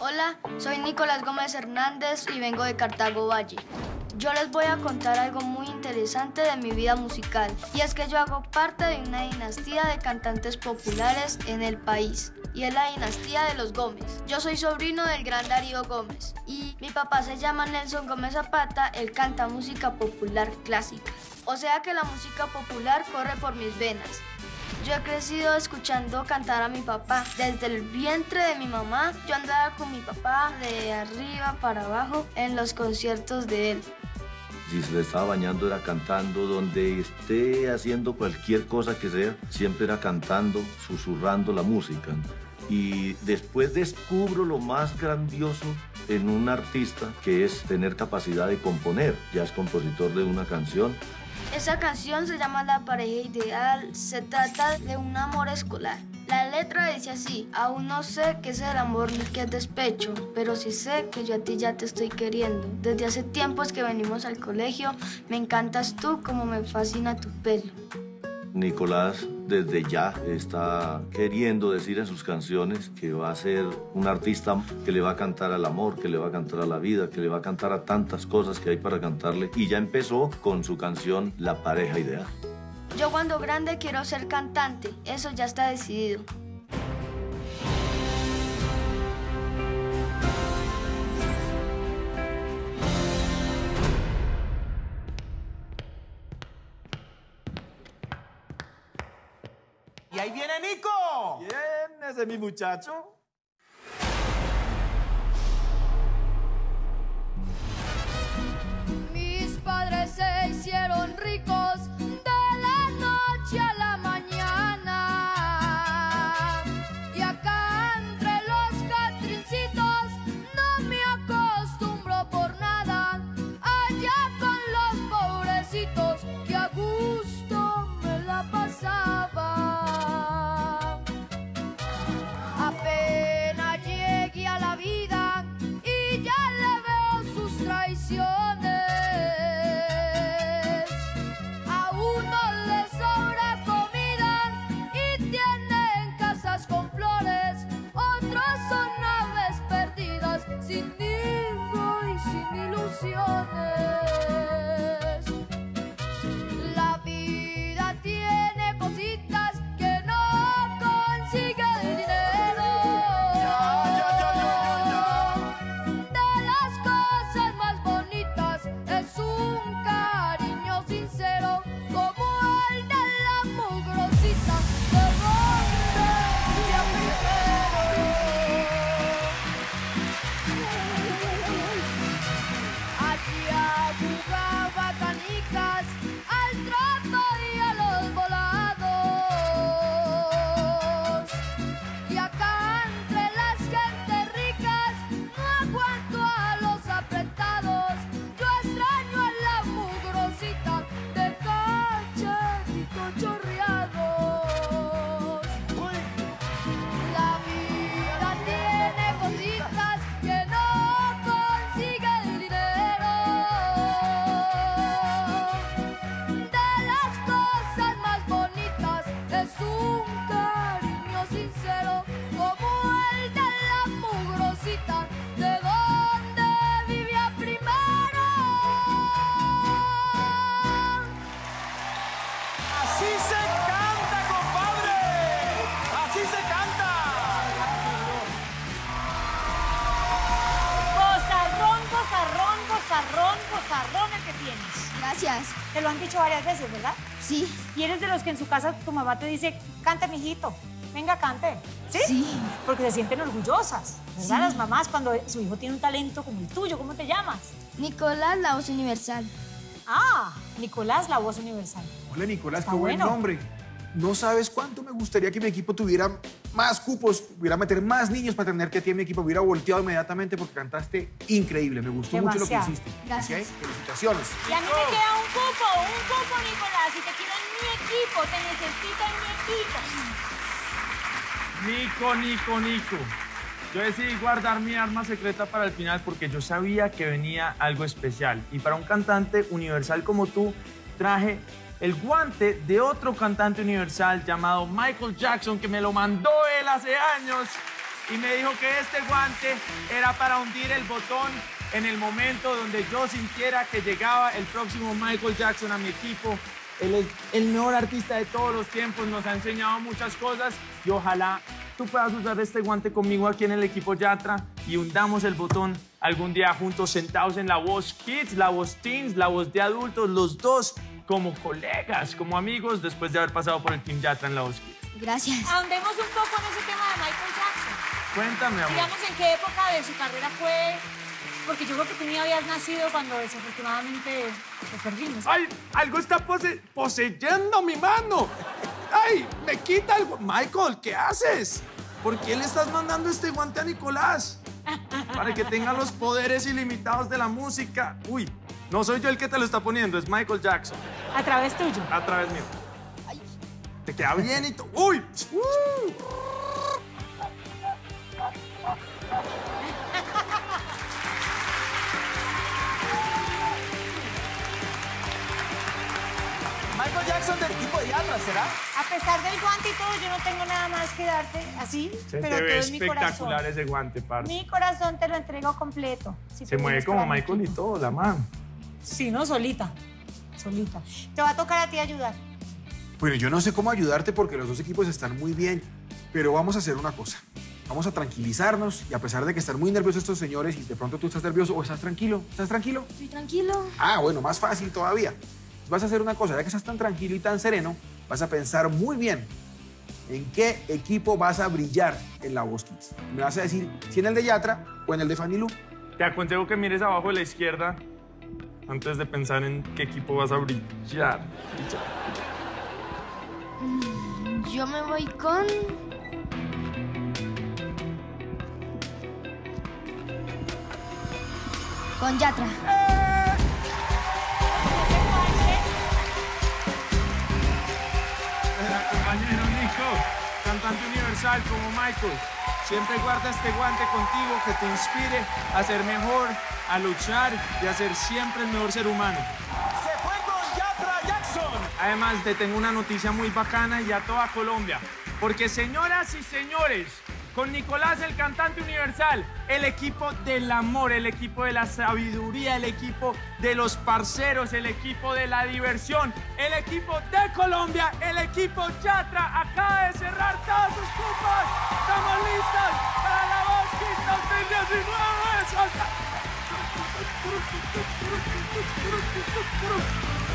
Hola, soy Nicolás Gómez Hernández y vengo de Cartago, Valle. Yo les voy a contar algo muy interesante de mi vida musical, y es que yo hago parte de una dinastía de cantantes populares en el país, y es la dinastía de los Gómez. Yo soy sobrino del gran Darío Gómez, y mi papá se llama Nelson Gómez Zapata, él canta música popular clásica. O sea que la música popular corre por mis venas. Yo he crecido escuchando cantar a mi papá. Desde el vientre de mi mamá, yo andaba con mi papá de arriba para abajo en los conciertos de él. Si se le estaba bañando, era cantando. Donde esté haciendo cualquier cosa que sea, siempre era cantando, susurrando la música. Y después descubro lo más grandioso en un artista, que es tener capacidad de componer. Ya es compositor de una canción. Esa canción se llama La Pareja Ideal, se trata de un amor escolar. La letra dice así: aún no sé qué es el amor ni qué es despecho, pero sí sé que yo a ti ya te estoy queriendo. Desde hace tiempos que venimos al colegio, me encantas tú como me fascina tu pelo. Nicolás desde ya está queriendo decir en sus canciones que va a ser un artista que le va a cantar al amor, que le va a cantar a la vida, que le va a cantar a tantas cosas que hay para cantarle. Y ya empezó con su canción La Pareja Ideal. Yo cuando grande quiero ser cantante, eso ya está decidido. ¡Y ahí viene Nico! Bien, ese es mi muchacho. Mis padres se hicieron ricos de la noche a la mañana. Y acá entre los catrincitos no me acostumbro por nada. Allá con los pobrecitos que a gusto me la pasaba. La vida tiene cositas que no consigue el dinero. De las cosas más bonitas es un cariño sincero, como el de la mugrosita de donde allá jugaba canicas al trapo y a los volados. Y acá entre las gentes ricas no aguanto a los apretados. Yo extraño a la mugrosita de cachetitos chorreados. La vida tiene cositas que no. Gracias. Te lo han dicho varias veces, ¿verdad? Sí. ¿Y eres de los que en su casa tu mamá te dice, cante, mijito, venga, cante? ¿Sí? Sí. Porque se sienten orgullosas, ¿verdad? Sí. Las mamás, cuando su hijo tiene un talento como el tuyo. ¿Cómo te llamas? Nicolás, La Voz Universal. Ah, Nicolás, La Voz Universal. Hola, Nicolás, qué buen nombre. No sabes cuánto me gustaría que mi equipo tuviera más cupos, pudiera meter más niños para tener que a ti en mi equipo. Me hubiera volteado inmediatamente porque cantaste increíble. Me gustó demasiado mucho lo que hiciste. Gracias. ¿Okay? Felicitaciones. Y a mí me queda un cupo, Nicolás. Y te quiero en mi equipo, te necesito en mi equipo. Nico. Yo decidí guardar mi arma secreta para el final porque yo sabía que venía algo especial. Y para un cantante universal como tú, traje el guante de otro cantante universal llamado Michael Jackson, que me lo mandó él hace años. y me dijo que este guante era para hundir el botón en el momento donde yo sintiera que llegaba el próximo Michael Jackson a mi equipo. Él es el mejor artista de todos los tiempos, nos ha enseñado muchas cosas y ojalá tú puedas usar este guante conmigo aquí en el equipo Yatra y hundamos el botón algún día juntos, sentados en La Voz Kids, La Voz Teens, La Voz de adultos, los dos como colegas, como amigos, después de haber pasado por el Team Yatra en La Voz Kids. Gracias. Ahondemos un poco en ese tema de Michael Jackson. Cuéntame, amor. Digamos, ¿en qué época de su carrera fue...? Porque yo creo que tú ni habías nacido cuando desafortunadamente nos perdimos. ¡Ay! Algo está poseyendo mi mano. ¡Ay! ¡Me quita algo! Michael, ¿qué haces? ¿Por qué le estás mandando este guante a Nicolás? Para que tenga los poderes ilimitados de la música. Uy, no soy yo el que te lo está poniendo, es Michael Jackson. ¿A través tuyo? A través mío. Ay. Te queda bien y todo. ¡Uy! Michael Jackson del equipo de Yatra, ¿será? A pesar del guante y todo, yo no tengo nada más que darte así. Se pero te ve espectacular ese guante, parce. Mi corazón te lo entrego completo. Si se mueve como Michael y todo, la mano. Sí, no, solita. Solita. Te va a tocar a ti ayudar. Bueno, yo no sé cómo ayudarte porque los dos equipos están muy bien, pero vamos a hacer una cosa. Vamos a tranquilizarnos y a pesar de que están muy nerviosos estos señores y de pronto tú estás nervioso o estás tranquilo. ¿Estás tranquilo? Estoy tranquilo. Ah, bueno, más fácil todavía. Vas a hacer una cosa, ya que estás tan tranquilo y tan sereno, vas a pensar muy bien en qué equipo vas a brillar en La Voz Kids. Me vas a decir si en el de Yatra o en el de Fanny Lu. Te aconsejo que mires abajo a la izquierda antes de pensar en qué equipo vas a brillar. Yo me voy con... con Yatra. Compañero Nico, cantante universal como Michael, siempre guarda este guante contigo que te inspire a ser mejor, a luchar y a ser siempre el mejor ser humano. ¡Se fue con Yatra Jackson! Además, te tengo una noticia muy bacana y a toda Colombia, porque señoras y señores, con Nicolás, el cantante universal, el equipo del amor, el equipo de la sabiduría, el equipo de los parceros, el equipo de la diversión, el equipo de Colombia, el equipo Yatra acaba de cerrar todas sus cupas. Estamos listos para La Voz Kids 2019.